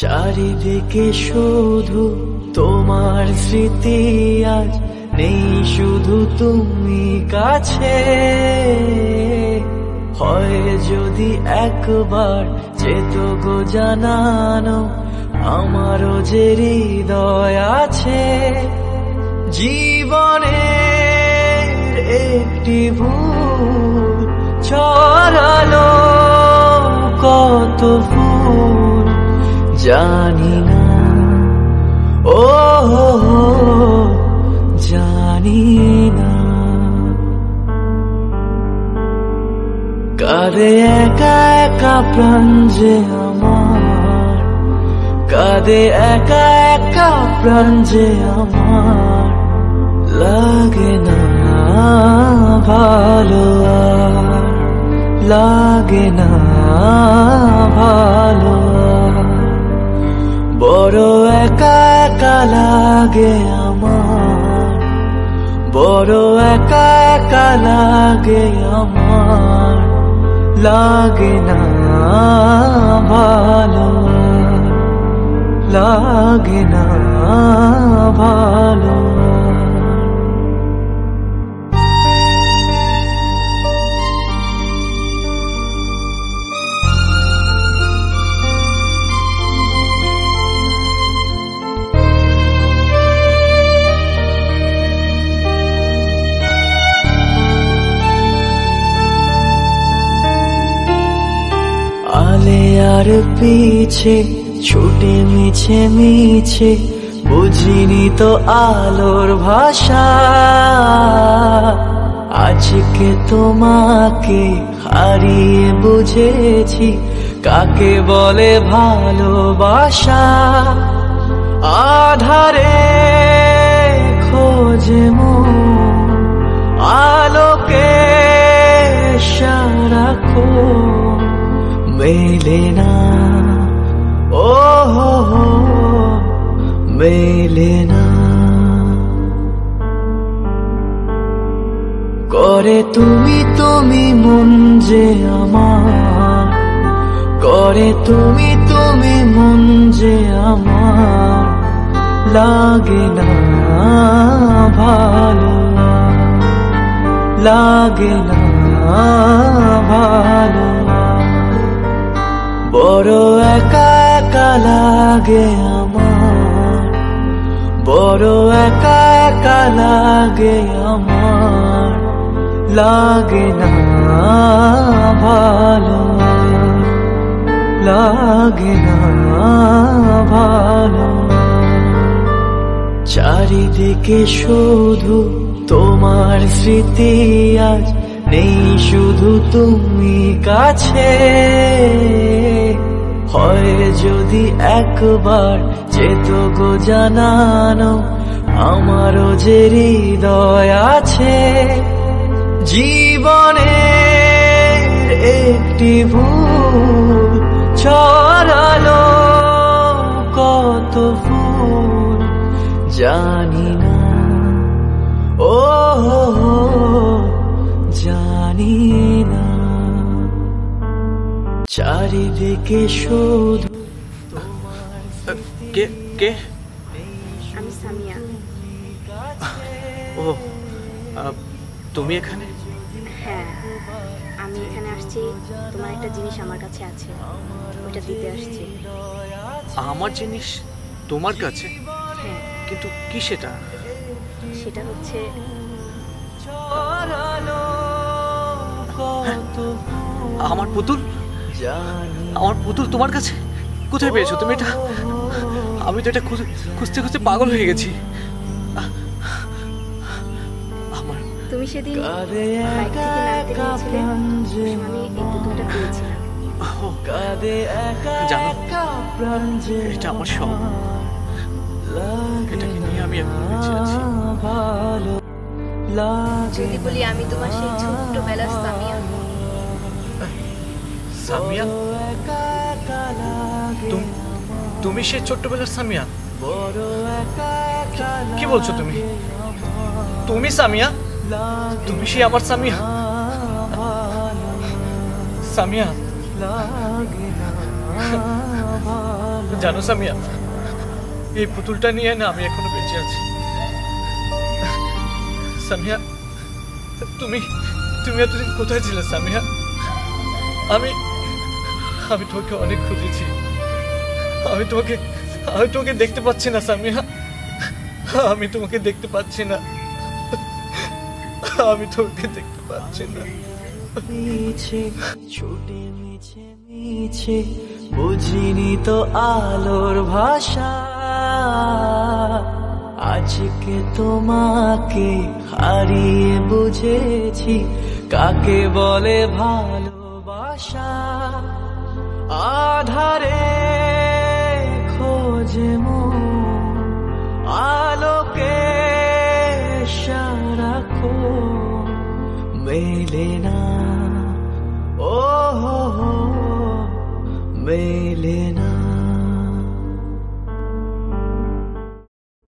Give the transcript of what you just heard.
চারিদিকে শুধু তোমার স্মৃতি, আজ নেই শুধু তুমি কাছে। হয় যদি একবার যেত গো জানানো, আমারও যে হৃদয় আছে। জীবনের একটি ভুল ছড়ালো কত ভুল জানি না, ও জানি না। কাঁদে একা একা প্রাণ যে আমার, কাঁদে একা একা প্রাণ যে আমার। লাগে না ভালো, লাগে না ভালো, বড় একা একা লাগে আমার, বড় একা একা লাগে আমার। লাগে না ভালো, লাগে না ভালো। আর পিছে ছুটে মিছে মিছে, বুঝিনি তো আলোর ভাষা। আজকে তোমাকে হারিয়ে বুঝেছি কাকে বলে ভালোবাসা। আধারে খোঁজে মন, আলোকে সারাক্ষণ মেলে না, ও মেলে না। করে তুমি তুমি মন যে আমার, করে তুমি তুমি মন যে আমার। লাগে না ভালো, লাগে না ভালো, বড় একা একা লাগে আমার, বড় একা একা লাগে আমার। লাগে না ভালো, লাগে না ভালো। চারিদিকে শুধু তোমার স্মৃতি, আজ নেই শুধু তুমি কাছে। হয় যদি একবার যেত গো জানানো, আমারও যে হৃদয় আছে। জীবনের একটি ভুল ছড়ালো কত ভুল জানি না, ও জানি না। চারিদিকে শুধু কে কে? আমি সামিয়া। ও তুমি এখানে? হ্যাঁ, আমি এখানে আসছি। তোমার একটা জিনিস আমার কাছে আছে, ওটা দিতে আসছি। আমার জিনিস তোমার কাছে? হ্যাঁ। কিন্তু কি সেটা? সেটা হচ্ছে আমার পুতুল। আমার পুতুল তোমার কাছে? কোথায় পেয়েছো তুমি এটা? আমি তো এটা খুঁজতে খুঁজতে পাগল হয়ে গেছি। আমার তুমি সেদিন বাইক থেকে নামতে গিয়েছিলে, আমি এই পুতুলটা পেয়েছিলাম। জানো, এটা আমার শখ। এটাকে নিয়ে আমি এখন বেঁচে আছি। যদি বলি আমি তোমার সেই ছোট্টবেলার সামিয়া। সামিয়া? তুমি সেই ছোট্টবেলার সামিয়া? কি বলছো তুমি? তুমি সামিয়া? তুমি সেই আমার সামিয়া? সামিয়া, জানো সামিয়া, এই পুতুলটা নিয়ে না আমি এখনো বেঁচে আছি। সামিয়া, তুমি তুমি এতদিন কোথায় ছিলে সামিয়া? আমি তোমাকে অনেক খুঁজেছি, আমি তোমাকে দেখতে পাচ্ছি না সামিয়া, আমি তোমাকে দেখতে পাচ্ছি না। ছুটে মিছে মিছে বুঝিনি তো আলোর ভাষা, আজকে তোমাকে হারিয়ে বুঝেছি কাকে বলে ভালোবাসা। আধারে